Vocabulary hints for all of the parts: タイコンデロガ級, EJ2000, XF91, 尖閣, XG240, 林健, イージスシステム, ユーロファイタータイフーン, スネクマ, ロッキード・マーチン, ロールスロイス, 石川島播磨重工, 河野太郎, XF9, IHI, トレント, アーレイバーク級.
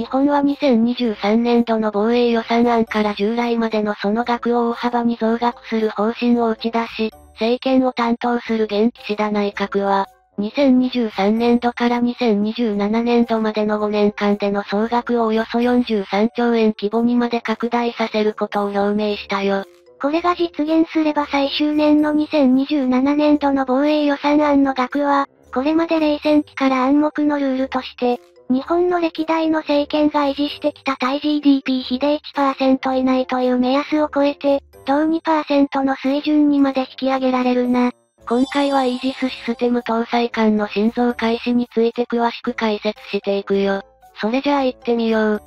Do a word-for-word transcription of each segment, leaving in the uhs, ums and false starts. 日本はにせんにじゅうさんねんどの防衛予算案から従来までのその額を大幅に増額する方針を打ち出し、政権を担当する現岸田内閣は、にせんにじゅうさんねんどからにせんにじゅうななねんどまでのごねんかんでの総額をおよそよんじゅうさんちょうえん規模にまで拡大させることを表明したよ。これが実現すれば最終年のにせんにじゅうななねんどの防衛予算案の額は、これまで冷戦期から暗黙のルールとして、日本の歴代の政権が維持してきた対 ジーディーピー 比で いちパーセント 以内という目安を超えて、同 にパーセント の水準にまで引き上げられるな。今回はイージスシステム搭載艦の新造開始について詳しく解説していくよ。それじゃあ行ってみよう。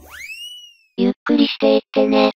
ゆっくりしていってね。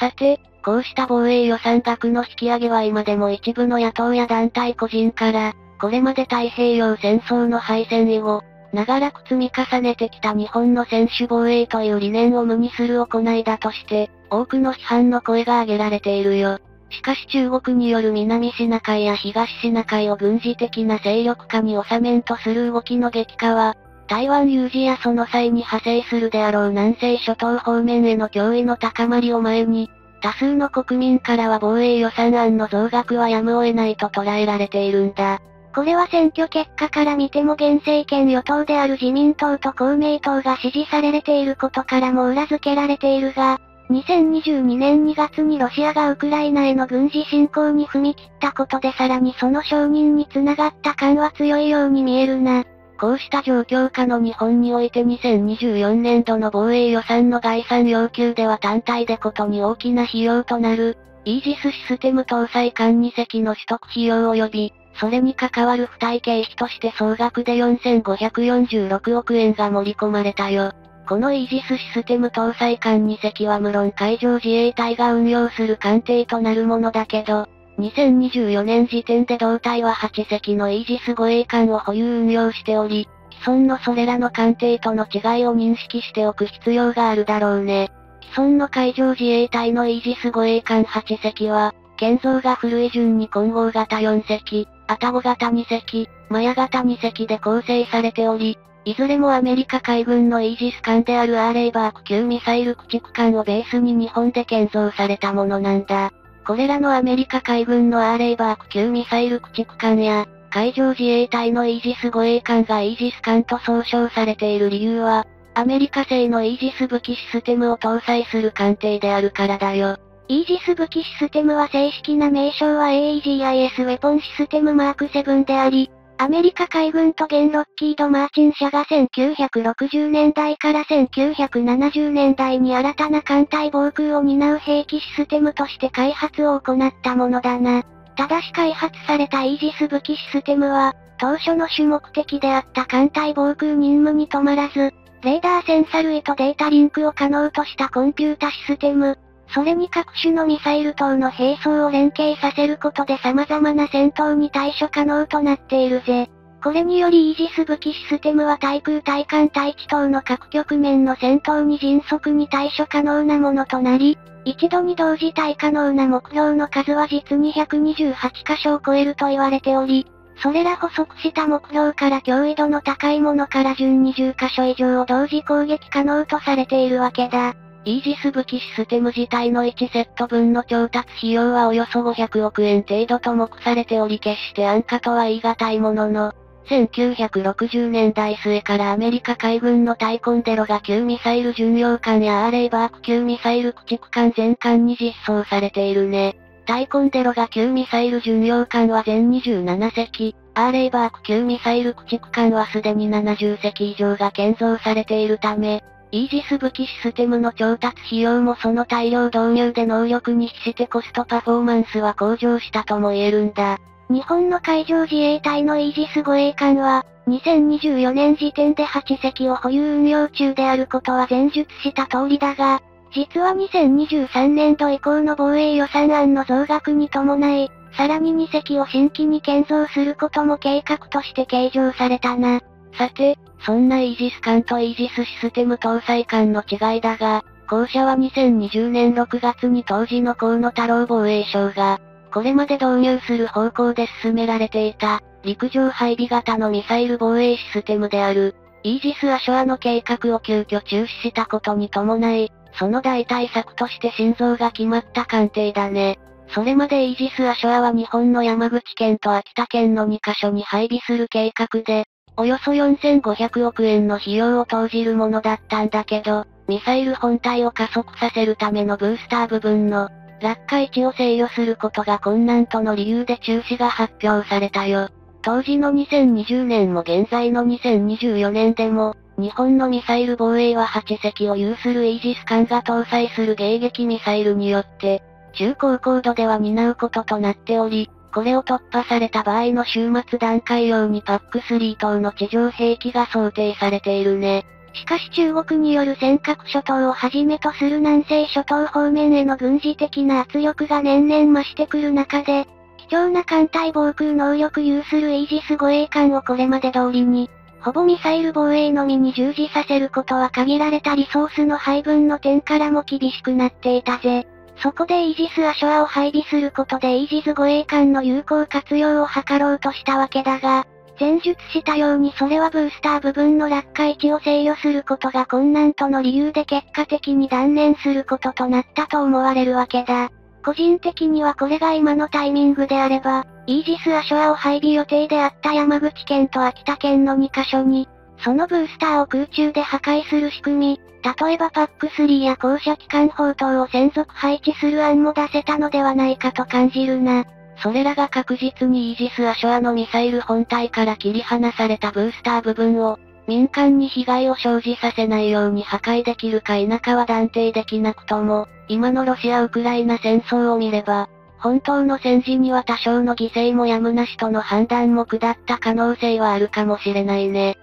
さて、こうした防衛予算額の引き上げは今でも一部の野党や団体個人から、これまで太平洋戦争の敗戦以後、長らく積み重ねてきた日本の専守防衛という理念を無にする行いだとして、多くの批判の声が上げられているよ。しかし中国による南シナ海や東シナ海を軍事的な勢力下に収めんとする動きの激化は、台湾有事やその際に派生するであろう南西諸島方面への脅威の高まりを前に、多数の国民からは防衛予算案の増額はやむを得ないと捉えられているんだ。これは選挙結果から見ても現政権与党である自民党と公明党が支持されていることからも裏付けられているが、にせんにじゅうにねんにがつにロシアがウクライナへの軍事侵攻に踏み切ったことでさらにその承認につながった感は強いように見えるな。こうした状況下の日本においてにせんにじゅうよねんどの防衛予算の概算要求では単体でことに大きな費用となる、イージスシステム搭載艦にせきの取得費用及び、それに関わる付帯経費として総額でよんせんごひゃくよんじゅうろくおくえんが盛り込まれたよ。このイージスシステム搭載艦にせきは無論海上自衛隊が運用する艦艇となるものだけど、にせんにじゅうよねん時点で同隊ははっせきのイージス護衛艦を保有運用しており、既存のそれらの艦艇との違いを認識しておく必要があるだろうね。既存の海上自衛隊のイージス護衛艦はっせきは、建造が古い順に混合型よんせき、愛宕型にせき、マヤ型にせきで構成されており、いずれもアメリカ海軍のイージス艦であるアーレイバーク級ミサイル駆逐艦をベースに日本で建造されたものなんだ。これらのアメリカ海軍のアーレイバーク級ミサイル駆逐艦や、海上自衛隊のイージス護衛艦がイージス艦と総称されている理由は、アメリカ製のイージス武器システムを搭載する艦艇であるからだよ。イージス武器システムは正式な名称は エーイージーアイエス ウェポンシステムマークセブンであり、アメリカ海軍と現ロッキード・マーチン社がせんきゅうひゃくろくじゅうねんだいからせんきゅうひゃくななじゅうねんだいに新たな艦隊防空を担う兵器システムとして開発を行ったものだな。ただし開発されたイージス武器システムは、当初の主目的であった艦隊防空任務に止まらず、レーダーセンサ類とデータリンクを可能としたコンピュータシステム、それに各種のミサイル等の兵装を連携させることで様々な戦闘に対処可能となっているぜ。これによりイージス武器システムは対空対艦対地等の各局面の戦闘に迅速に対処可能なものとなり、一度に同時対可能な目標の数は実にひゃくにじゅうはちかしょを超えると言われており、それら捕捉した目標から強易度の高いものから順にじゅっかしょ以上を同時攻撃可能とされているわけだ。イージス武器システム自体のいちセット分の調達費用はおよそごひゃくおくえん程度と目されており、決して安価とは言い難いものの、せんきゅうひゃくろくじゅうねんだいすえからアメリカ海軍のタイコンデロガ級ミサイル巡洋艦やアーレイバーク級ミサイル駆逐艦全艦に実装されているね。タイコンデロガ級ミサイル巡洋艦は全にじゅうななせき、アーレイバーク級ミサイル駆逐艦はすでにななじゅっせき以上が建造されているため、イージス武器システムの調達費用もその大量導入で能力に比してコストパフォーマンスは向上したとも言えるんだ。日本の海上自衛隊のイージス護衛艦は、にせんにじゅうよねん時点ではっせきを保有運用中であることは前述した通りだが、実はにせんにじゅうさんねんど以降の防衛予算案の増額に伴い、さらににせきを新規に建造することも計画として計上されたな。さて、そんなイージス艦とイージスシステム搭載艦の違いだが、後者はにせんにじゅうねんろくがつに当時の河野太郎防衛相が、これまで導入する方向で進められていた、陸上配備型のミサイル防衛システムである、イージス・アショアの計画を急遽中止したことに伴い、その代替策として心臓が決まった艦艇だね。それまでイージス・アショアは日本の山口県と秋田県のにカ所に配備する計画で、およそよんせんごひゃくおくえんの費用を投じるものだったんだけど、ミサイル本体を加速させるためのブースター部分の落下位置を制御することが困難との理由で中止が発表されたよ。当時のにせんにじゅうねんも現在のにせんにじゅうよねんでも、日本のミサイル防衛ははっせきを有するイージス艦が搭載する迎撃ミサイルによって、中高高度では担うこととなっており、これを突破された場合の終末段階用にパックスリー等の地上兵器が想定されているね。しかし中国による尖閣諸島をはじめとする南西諸島方面への軍事的な圧力が年々増してくる中で、貴重な艦隊防空能力有するイージス護衛艦をこれまで通りに、ほぼミサイル防衛のみに従事させることは限られたリソースの配分の点からも厳しくなっていたぜ。そこでイージス・アショアを配備することでイージス護衛艦の有効活用を図ろうとしたわけだが、前述したようにそれはブースター部分の落下位置を制御することが困難との理由で結果的に断念することとなったと思われるわけだ。個人的にはこれが今のタイミングであれば、イージス・アショアを配備予定であった山口県と秋田県のにカ所に、そのブースターを空中で破壊する仕組み、例えばパックスリーや高射機関砲等を専属配置する案も出せたのではないかと感じるな。それらが確実にイージス・アショアのミサイル本体から切り離されたブースター部分を、民間に被害を生じさせないように破壊できるか否かは断定できなくとも、今のロシア・ウクライナ戦争を見れば、本当の戦時には多少の犠牲もやむなしとの判断も下った可能性はあるかもしれないね。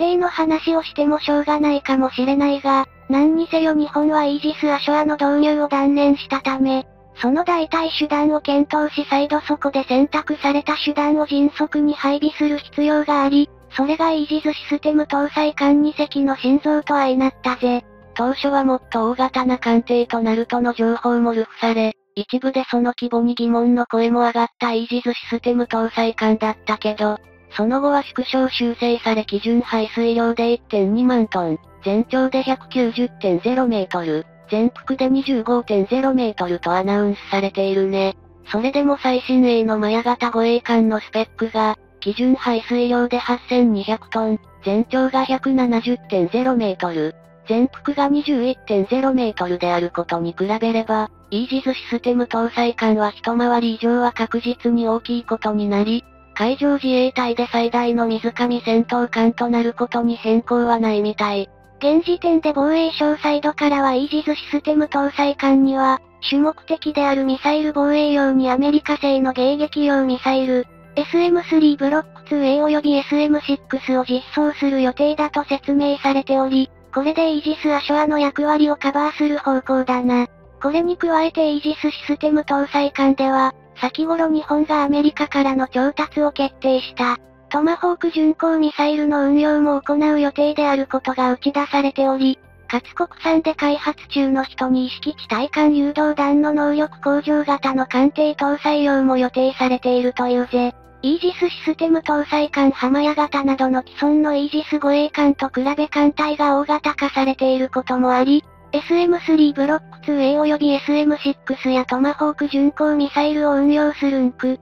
家庭の話をしてもしょうがないかもしれないが、何にせよ日本はイージス・アショアの導入を断念したため、その代替手段を検討し再度そこで選択された手段を迅速に配備する必要があり、それがイージスシステム搭載艦にせきの心臓と相なったぜ。当初はもっと大型な艦艇となるとの情報も流布され、一部でその規模に疑問の声も上がったイージスシステム搭載艦だったけど、その後は縮小修正され基準排水量で いってんにまんトン、全長で ひゃくきゅうじゅってんゼロメートル、全幅で にじゅうごてんゼロメートルとアナウンスされているね。それでも最新鋭のマヤ型護衛艦のスペックが、基準排水量で はっせんにひゃくトン、全長が ひゃくななじゅってんゼロメートル、全幅が にじゅういってんゼロメートルであることに比べれば、イージスシステム搭載艦は一回り以上は確実に大きいことになり、海上自衛隊で最大の水上戦闘艦となることに変更はないみたい。現時点で防衛省サイドからはイージスシステム搭載艦には、主目的であるミサイル防衛用にアメリカ製の迎撃用ミサイル、エスエムスリー ブロック ツーエー および エスエムシックス を実装する予定だと説明されており、これでイージス・アショアの役割をカバーする方向だな。これに加えてイージスシステム搭載艦では、先頃日本がアメリカからの調達を決定した、トマホーク巡航ミサイルの運用も行う予定であることが打ち出されており、かつ国産で開発中のじゅうにいしき地対艦誘導弾の能力向上型の艦艇搭載用も予定されているというぜ。イージスシステム搭載艦ハマヤ型などの既存のイージス護衛艦と比べ艦隊が大型化されていることもあり、エスエムスリー ブロック ツーエー および エスエムシックス やトマホーク巡航ミサイルを運用するエヌケー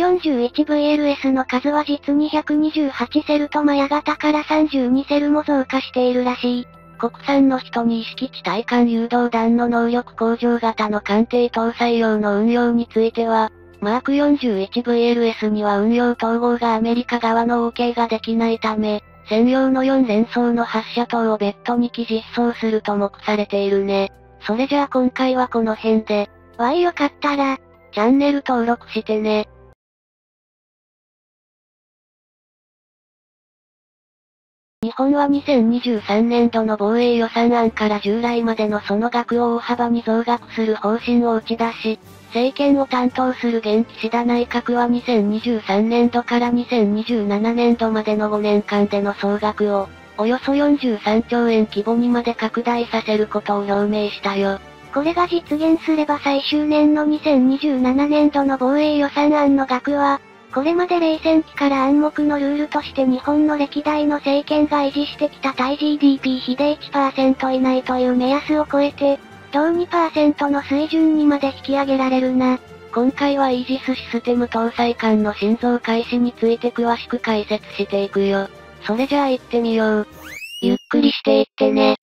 よんじゅういちブイエルエス の数は実にひゃくにじゅうはちセルとマヤ型からさんじゅうにセルも増加しているらしい。国産のじゅうにいしき地対艦誘導弾の能力向上型の艦艇搭載用の運用については、マークよんじゅういちブイエルエス には運用統合がアメリカ側の OK ができないため、専用のよんれんそうの発射等を別途にき実装すると目されているね。それじゃあ今回はこの辺で、わいよかったら、チャンネル登録してね。日本はにせんにじゅうさんねんどの防衛予算案から従来までのその額を大幅に増額する方針を打ち出し、政権を担当する現岸田内閣はにせんにじゅうさんねんどからにせんにじゅうななねんどまでのごねんかんでの総額を、およそよんじゅうさんちょうえん規模にまで拡大させることを表明したよ。これが実現すれば最終年のにせんにじゅうななねんどの防衛予算案の額は、これまで冷戦期から暗黙のルールとして日本の歴代の政権が維持してきた対 ジーディーピー 比で いちパーセント 以内という目安を超えて、同 にパーセント の水準にまで引き上げられるな。今回はイージスシステム搭載艦の新造開始について詳しく解説していくよ。それじゃあ行ってみよう。ゆっくりしていってね。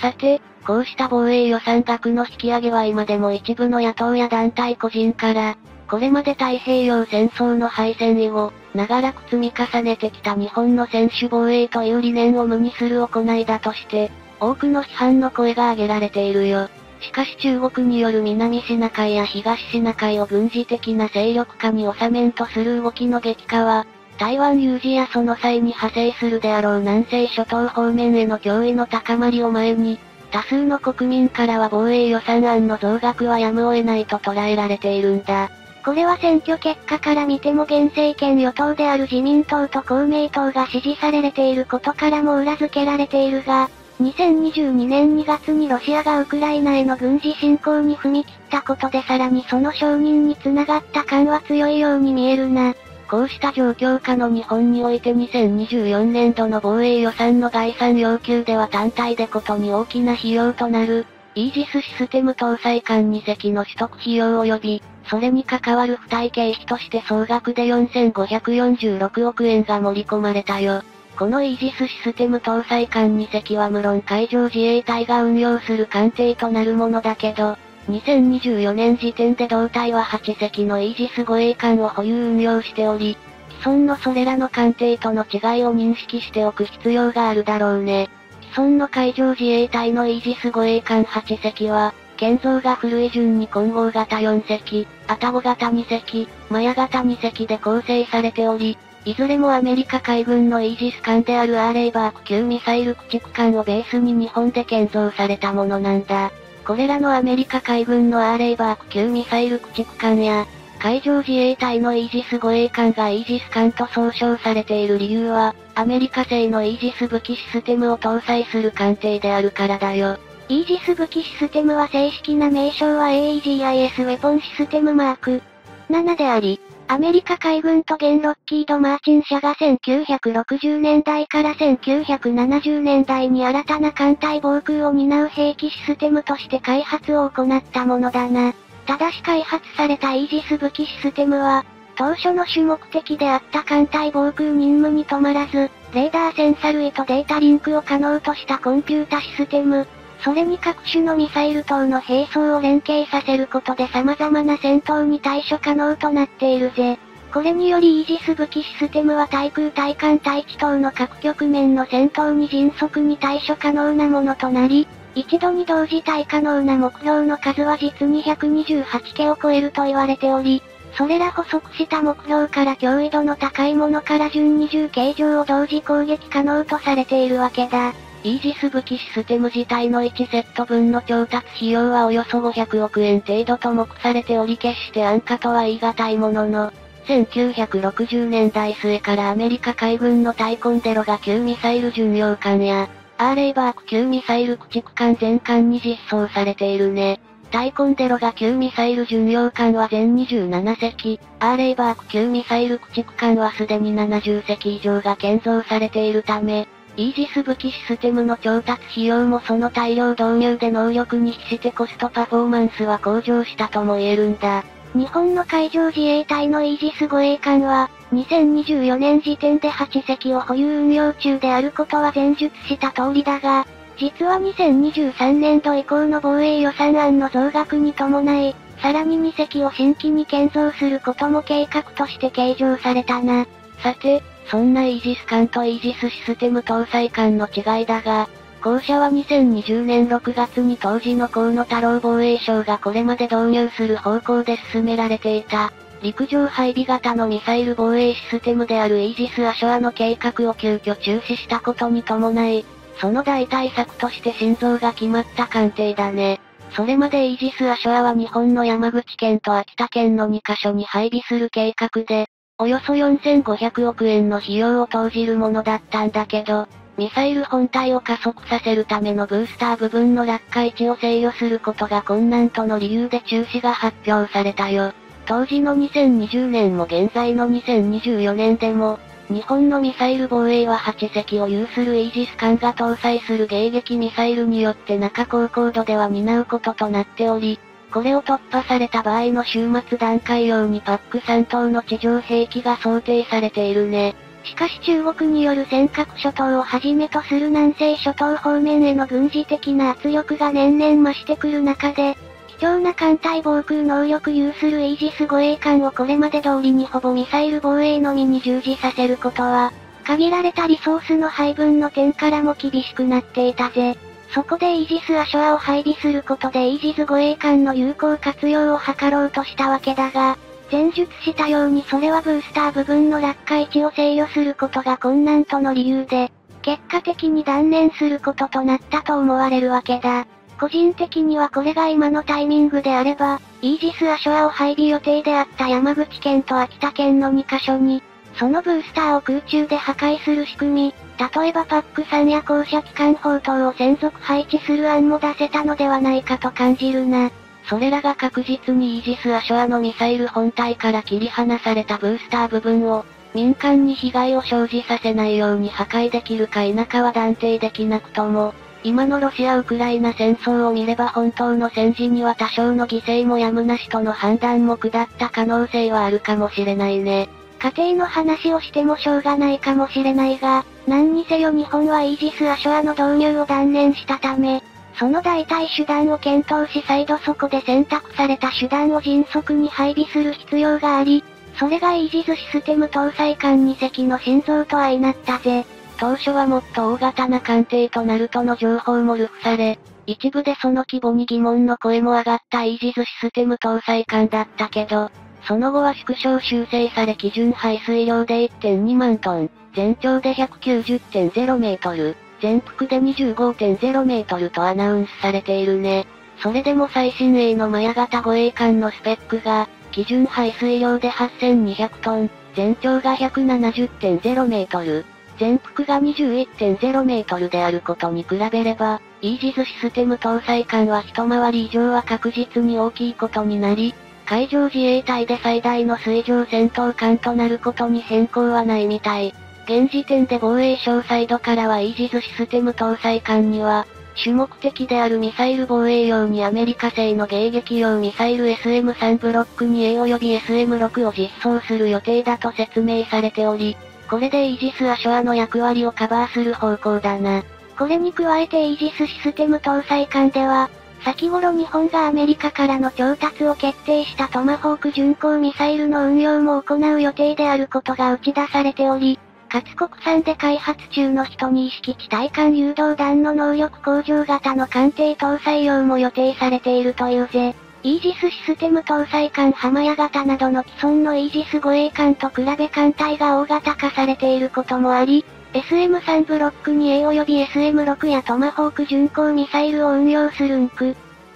さて、こうした防衛予算額の引き上げは今でも一部の野党や団体個人から、これまで太平洋戦争の敗戦以後、長らく積み重ねてきた日本の専守防衛という理念を無にする行いだとして、多くの批判の声が上げられているよ。しかし中国による南シナ海や東シナ海を軍事的な勢力下に収めんとする動きの激化は、台湾有事やその際に派生するであろう南西諸島方面への脅威の高まりを前に、多数の国民からは防衛予算案の増額はやむを得ないと捉えられているんだ。これは選挙結果から見ても現政権与党である自民党と公明党が支持されていることからも裏付けられているが、にせんにじゅうにねんにがつにロシアがウクライナへの軍事侵攻に踏み切ったことでさらにその承認につながった感は強いように見えるな。こうした状況下の日本においてにせんにじゅうよねんどの防衛予算の概算要求では単体でことに大きな費用となる、イージスシステム搭載艦にせきの取得費用及び、それに関わる付帯経費として総額でよんせんごひゃくよんじゅうろくおくえんが盛り込まれたよ。このイージスシステム搭載艦にせきは無論海上自衛隊が運用する艦艇となるものだけど、にせんにじゅうよねん時点で同隊ははっせきのイージス護衛艦を保有運用しており、既存のそれらの艦艇との違いを認識しておく必要があるだろうね。既存の海上自衛隊のイージス護衛艦はっせきは、建造が古い順に混合型よんせき、アタゴ型にせき、マヤ型にせきで構成されており、いずれもアメリカ海軍のイージス艦であるアーレイバーク級ミサイル駆逐艦をベースに日本で建造されたものなんだ。これらのアメリカ海軍のアーレイバーク級ミサイル駆逐艦や、海上自衛隊のイージス護衛艦がイージス艦と総称されている理由は、アメリカ製のイージス武器システムを搭載する艦艇であるからだよ。イージス武器システムは正式な名称は エーイージーアイエス ウェポンシステムマークななであり、アメリカ海軍と現ロッキード・マーチン社がせんきゅうひゃくろくじゅうねんだいからせんきゅうひゃくななじゅうねんだいに新たな艦隊防空を担う兵器システムとして開発を行ったものだな。ただし開発されたイージス武器システムは、当初の主目的であった艦隊防空任務に止まらず、レーダーセンサ類とデータリンクを可能としたコンピュータシステム、それに各種のミサイル等の兵装を連携させることで様々な戦闘に対処可能となっているぜ。これによりイージス武器システムは対空対艦対地等の各局面の戦闘に迅速に対処可能なものとなり、一度に同時対可能な目標の数は実にひゃくにじゅうはちけを超えると言われており、それら捕捉した目標から強度の高いものから順にじゅっけい上を同時攻撃可能とされているわけだ。イージス武器システム自体のいちセットぶんの調達費用はおよそごひゃくおくえん程度と目されており、決して安価とは言い難いものの、せんきゅうひゃくろくじゅうねんだいすえからアメリカ海軍のタイコンデロガ級ミサイル巡洋艦や、アーレイバーク級ミサイル駆逐艦全艦に実装されているね。タイコンデロガ級ミサイル巡洋艦は全にじゅうななせき、アーレイバーク級ミサイル駆逐艦はすでにななじゅっせき以上が建造されているため、イージス武器システムの調達費用もその大量導入で能力に比してコストパフォーマンスは向上したとも言えるんだ。日本の海上自衛隊のイージス護衛艦は、にせんにじゅうよねん時点ではっせきを保有運用中であることは前述した通りだが、実はにせんにじゅうさんねんど以降の防衛予算案の増額に伴い、さらににせきを新規に建造することも計画として計上されたな。さて、そんなイージス艦とイージスシステム搭載艦の違いだが、後者はにせんにじゅうねんろくがつに当時の河野太郎防衛省がこれまで導入する方向で進められていた、陸上配備型のミサイル防衛システムであるイージス・アショアの計画を急遽中止したことに伴い、その代替策として新造が決まった艦艇だね。それまでイージス・アショアは日本の山口県と秋田県のにかしょに配備する計画で、およそよんせんごひゃくおくえんの費用を投じるものだったんだけど、ミサイル本体を加速させるためのブースター部分の落下位置を制御することが困難との理由で中止が発表されたよ。当時のにせんにじゅうねんも現在のにせんにじゅうよねんでも、日本のミサイル防衛ははちせきを有するイージス艦が搭載する迎撃ミサイルによって中高高度では担うこととなっており、これを突破された場合の終末段階用にパックスリー等の地上兵器が想定されているね。しかし中国による尖閣諸島をはじめとする南西諸島方面への軍事的な圧力が年々増してくる中で、貴重な艦隊防空能力有するイージス護衛艦をこれまで通りにほぼミサイル防衛のみに従事させることは、限られたリソースの配分の点からも厳しくなっていたぜ。そこでイージス・アショアを配備することでイージス護衛艦の有効活用を図ろうとしたわけだが、前述したようにそれはブースター部分の落下位置を制御することが困難との理由で、結果的に断念することとなったと思われるわけだ。個人的にはこれが今のタイミングであれば、イージス・アショアを配備予定であった山口県と秋田県のにかしょに、そのブースターを空中で破壊する仕組み、例えばパックスリーや高射機関砲等を専属配置する案も出せたのではないかと感じるな。それらが確実にイージス・アショアのミサイル本体から切り離されたブースター部分を、民間に被害を生じさせないように破壊できるか否かは断定できなくとも、今のロシア・ウクライナ戦争を見れば本当の戦時には多少の犠牲もやむなしとの判断も下った可能性はあるかもしれないね。家庭の話をしてもしょうがないかもしれないが、何にせよ日本はイージス・アショアの導入を断念したため、その代替手段を検討し再度そこで選択された手段を迅速に配備する必要があり、それがイージスシステム搭載艦にせきの心臓と相なったぜ。当初はもっと大型な艦艇となるとの情報も流布され、一部でその規模に疑問の声も上がったイージスシステム搭載艦だったけど、その後は縮小修正され基準排水量で いってんにまんトン、全長で ひゃくきゅうじゅってんゼロメートル、全幅で にじゅうごてんゼロメートルとアナウンスされているね。それでも最新鋭のマヤ型護衛艦のスペックが、基準排水量で はっせんにひゃくトン、全長が ひゃくななじゅってんゼロメートル、全幅が にじゅういってんゼロメートルであることに比べれば、イージスシステム搭載艦は一回り以上は確実に大きいことになり、海上自衛隊で最大の水上戦闘艦となることに変更はないみたい。現時点で防衛省サイドからはイージスシステム搭載艦には、主目的であるミサイル防衛用にアメリカ製の迎撃用ミサイル エスエムスリー ブロック ツーエー 及び エスエムシックス を実装する予定だと説明されており、これでイージス・アショアの役割をカバーする方向だな。これに加えてイージスシステム搭載艦では、先頃日本がアメリカからの調達を決定したトマホーク巡航ミサイルの運用も行う予定であることが打ち出されており、かつ国産で開発中のじゅうに式地対艦誘導弾の能力向上型の艦艇搭載用も予定されているというぜ。イージスシステム搭載艦ハマヤ型などの既存のイージス護衛艦と比べ艦隊が大型化されていることもあり、エスエムスリー ブロック ツーエー 及び エスエムシックス やトマホーク巡航ミサイルを運用するエヌシ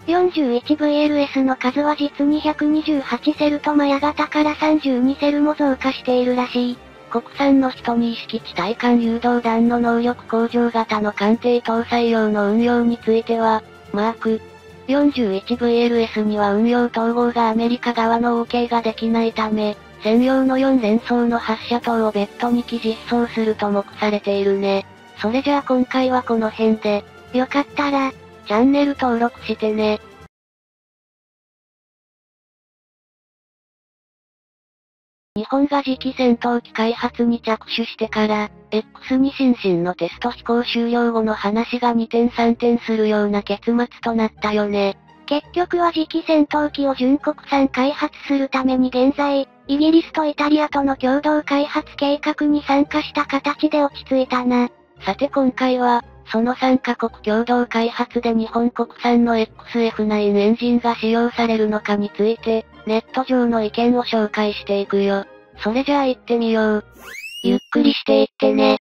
ー よんじゅういちブイエルエス の数は実にひゃくにじゅうはちセルとマヤ型からさんじゅうにセルも増加しているらしい。国産のじゅうに式地対艦誘導弾の能力向上型の艦艇搭載用の運用については、マークよんじゅういちブイエルエス には運用統合がアメリカ側の OK ができないため、専用のよんれんそうの発射塔を別途にき実装すると目されているね。それじゃあ今回はこの辺で、よかったら、チャンネル登録してね。日本が次期戦闘機開発に着手してから、エックスツー 新進のテスト飛行終了後の話がにてんさんてんするような結末となったよね。結局は次期戦闘機を純国産開発するために現在、イギリスとイタリアとの共同開発計画に参加した形で落ち着いたな。さて今回は、そのさんかこく共同開発で日本国産の エックスエフナイン エンジンが使用されるのかについて、ネット上の意見を紹介していくよ。それじゃあ行ってみよう。ゆっくりしていってね。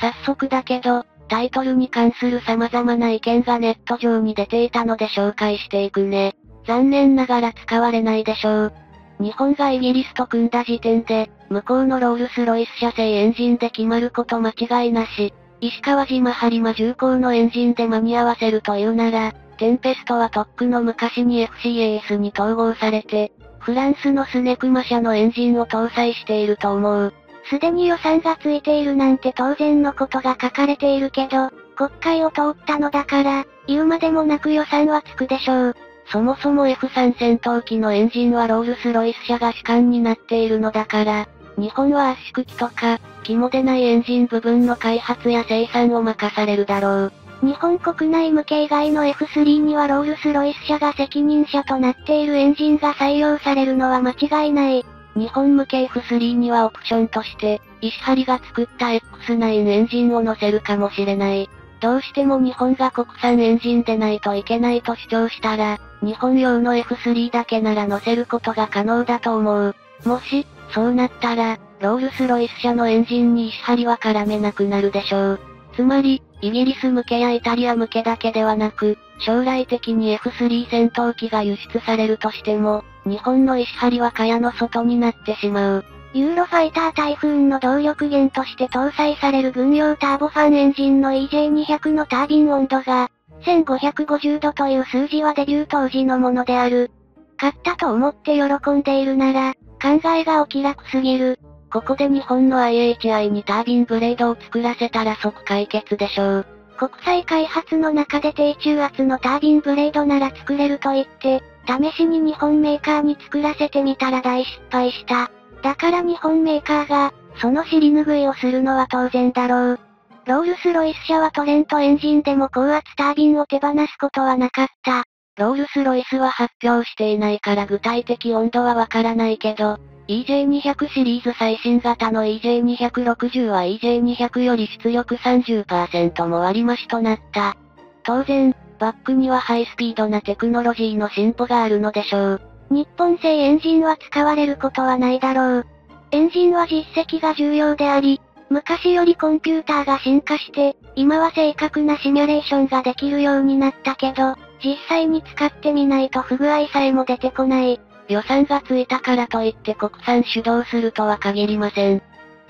早速だけど、タイトルに関する様々な意見がネット上に出ていたので紹介していくね。残念ながら使われないでしょう。日本がイギリスと組んだ時点で、向こうのロールスロイス社製エンジンで決まること間違いなし。石川島播磨重工のエンジンで間に合わせるというなら、テンペストはとっくの昔に エフシーエーエス に統合されて、フランスのスネクマ社のエンジンを搭載していると思う。すでに予算がついているなんて当然のことが書かれているけど、国会を通ったのだから、言うまでもなく予算はつくでしょう。そもそも エフスリー 戦闘機のエンジンはロールスロイス社が主管になっているのだから、日本は圧縮機とか、気も出ないエンジン部分の開発や生産を任されるだろう。日本国内向け以外の エフスリー にはロールスロイス社が責任者となっているエンジンが採用されるのは間違いない。日本向け エフスリー にはオプションとして、石張が作った エックスナイン エンジンを載せるかもしれない。どうしても日本が国産エンジンでないといけないと主張したら、日本用の エフスリー だけなら載せることが可能だと思う。もし、そうなったら、ロールスロイス社のエンジンに石張は絡めなくなるでしょう。つまり、イギリス向けやイタリア向けだけではなく、将来的に エフスリー 戦闘機が輸出されるとしても、日本の石張は蚊帳の外になってしまう。ユーロファイタータイフーンの動力源として搭載される軍用ターボファンエンジンの イージェーにひゃく のタービン温度が、せんごひゃくごじゅうどという数字はデビュー当時のものである。買ったと思って喜んでいるなら、考えがお気楽すぎる。ここで日本の アイエイチアイ にタービンブレードを作らせたら即解決でしょう。国際開発の中で低中圧のタービンブレードなら作れると言って、試しに日本メーカーに作らせてみたら大失敗した。だから日本メーカーが、その尻拭いをするのは当然だろう。ロールスロイス社はトレントエンジンでも高圧タービンを手放すことはなかった。ロールスロイスは発表していないから具体的温度はわからないけど、イージェーにひゃく シリーズ最新型の イージェーにひゃくろくじゅう は イージェーにひゃく より出力 さんじゅっパーセント も割り増しとなった。当然、バックにはハイスピードなテクノロジーの進歩があるのでしょう。日本製エンジンは使われることはないだろう。エンジンは実績が重要であり、昔よりコンピューターが進化して、今は正確なシミュレーションができるようになったけど、実際に使ってみないと不具合さえも出てこない。予算がついたからといって国産主導するとは限りません。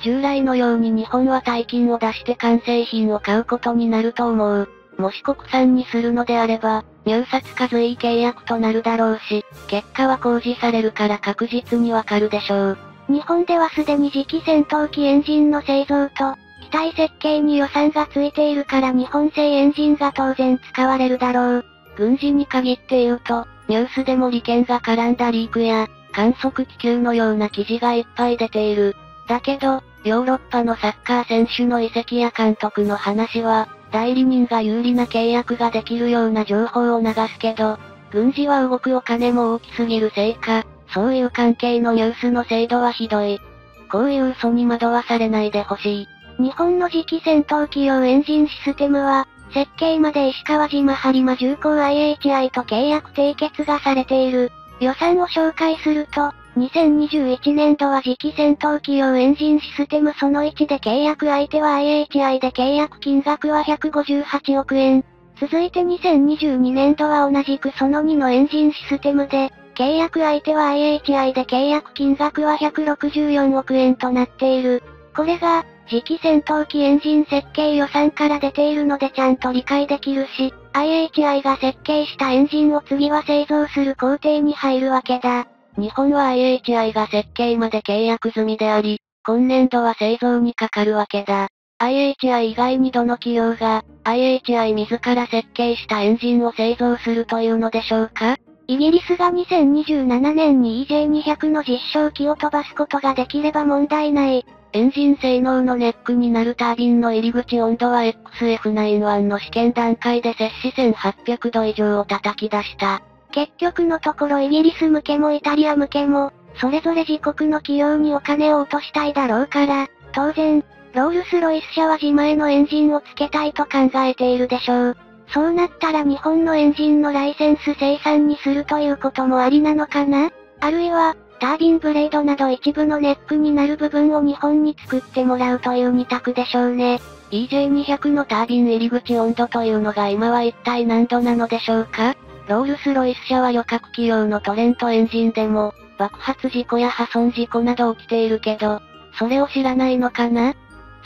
従来のように日本は大金を出して完成品を買うことになると思う。もし国産にするのであれば、入札か随意契約となるだろうし、結果は公示されるから確実にわかるでしょう。日本ではすでに次期戦闘機エンジンの製造と、機体設計に予算がついているから日本製エンジンが当然使われるだろう。軍事に限って言うと、ニュースでも利権が絡んだリークや、観測気球のような記事がいっぱい出ている。だけど、ヨーロッパのサッカー選手の移籍や監督の話は、代理人が有利な契約ができるような情報を流すけど、軍事は動くお金も大きすぎるせいか、そういう関係のニュースの精度はひどい。こういう嘘に惑わされないでほしい。日本の次期戦闘機用エンジンシステムは、設計まで石川島播磨重工 アイエイチアイ と契約締結がされている。予算を紹介すると、にせんにじゅういちねんどは次期戦闘機用エンジンシステムそのいちで契約相手は アイエイチアイ で契約金額はひゃくごじゅうはちおくえん。続いてにせんにじゅうにねんどは同じくそのにのエンジンシステムで、契約相手は アイエイチアイ で契約金額はひゃくろくじゅうよんおくえんとなっている。これが、次期戦闘機エンジン設計予算から出ているのでちゃんと理解できるし、アイエイチアイ が設計したエンジンを次は製造する工程に入るわけだ。日本は アイエイチアイ が設計まで契約済みであり、今年度は製造にかかるわけだ。アイエイチアイ 以外にどの企業が、アイエイチアイ 自ら設計したエンジンを製造するというのでしょうか？イギリスがにせんにじゅうななねんに イージェーにひゃく の実証機を飛ばすことができれば問題ない。エンジン性能のネックになるタービンの入り口温度は エックスエフきゅうじゅういち の試験段階で摂氏せんはっぴゃくど以上を叩き出した。結局のところイギリス向けもイタリア向けも、それぞれ自国の企業にお金を落としたいだろうから、当然、ロールスロイス社は自前のエンジンをつけたいと考えているでしょう。そうなったら日本のエンジンのライセンス生産にするということもありなのかな？あるいは、タービンブレードなど一部のネックになる部分を日本に作ってもらうという二択でしょうね。イージェーにひゃく のタービン入り口温度というのが今は一体何度なのでしょうか？ロールスロイス社は旅客機用のトレントエンジンでも、爆発事故や破損事故など起きているけど、それを知らないのかな？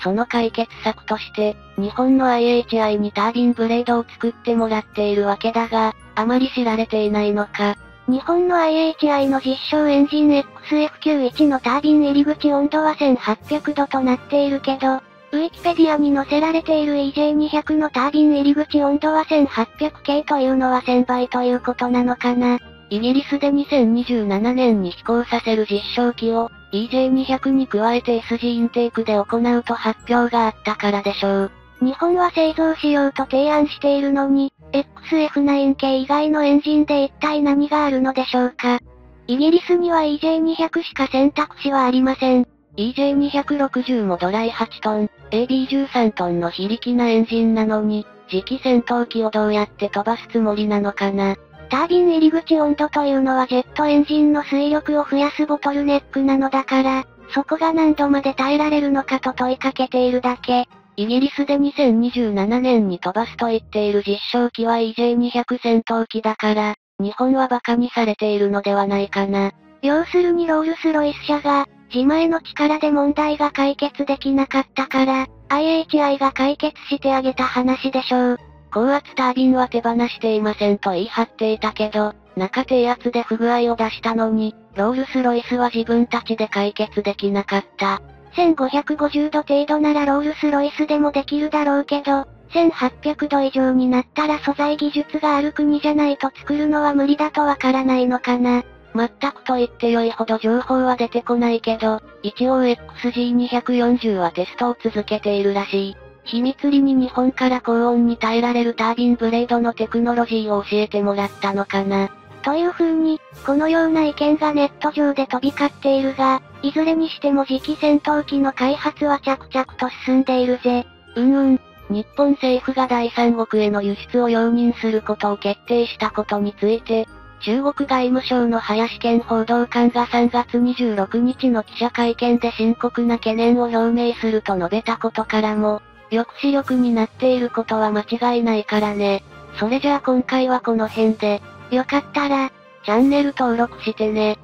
その解決策として、日本の アイエイチアイ にタービンブレードを作ってもらっているわけだが、あまり知られていないのか。日本の アイエイチアイ の実証エンジン エックスエフきゅうじゅういち のタービン入り口温度はせんはっぴゃくどとなっているけど、ウィキペディアに載せられている イージェーにひゃく のタービン入り口温度は せんはっぴゃくケー というのはせんばいということなのかな。イギリスでにせんにじゅうななねんに飛行させる実証機を イージェーにひゃく に加えて エスジー インテークで行うと発表があったからでしょう。日本は製造しようと提案しているのに、エックスエフきゅう 系以外のエンジンで一体何があるのでしょうか。イギリスには イージェーにひゃく しか選択肢はありません。イージェーにひゃくろくじゅう もドライはちトン、エービーじゅうさんトンの非力なエンジンなのに、次期戦闘機をどうやって飛ばすつもりなのかな。タービン入り口温度というのはジェットエンジンの推力を増やすボトルネックなのだから、そこが何度まで耐えられるのかと問いかけているだけ。イギリスでにせんにじゅうななねんに飛ばすと言っている実証機は イージェーにひゃく 戦闘機だから、日本は馬鹿にされているのではないかな。要するにロールスロイス社が、自前の力で問題が解決できなかったから、アイエイチアイ が解決してあげた話でしょう。高圧タービンは手放していませんと言い張っていたけど、中低圧で不具合を出したのに、ロールスロイスは自分たちで解決できなかった。せんごひゃくごじゅうど程度ならロールスロイスでもできるだろうけど、せんはっぴゃくど以上になったら素材技術がある国じゃないと作るのは無理だとわからないのかな。全くと言って良いほど情報は出てこないけど、一応 エックスジーにひゃくよんじゅう はテストを続けているらしい。秘密裏に日本から高温に耐えられるタービンブレードのテクノロジーを教えてもらったのかな。という風に、このような意見がネット上で飛び交っているが、いずれにしても次期戦闘機の開発は着々と進んでいるぜ。うんうん。日本政府が第三国への輸出を容認することを決定したことについて、中国外務省の林健報道官がさんがつにじゅうろくにちの記者会見で深刻な懸念を表明すると述べたことからも、抑止力になっていることは間違いないからね。それじゃあ今回はこの辺で、よかったら、チャンネル登録してね。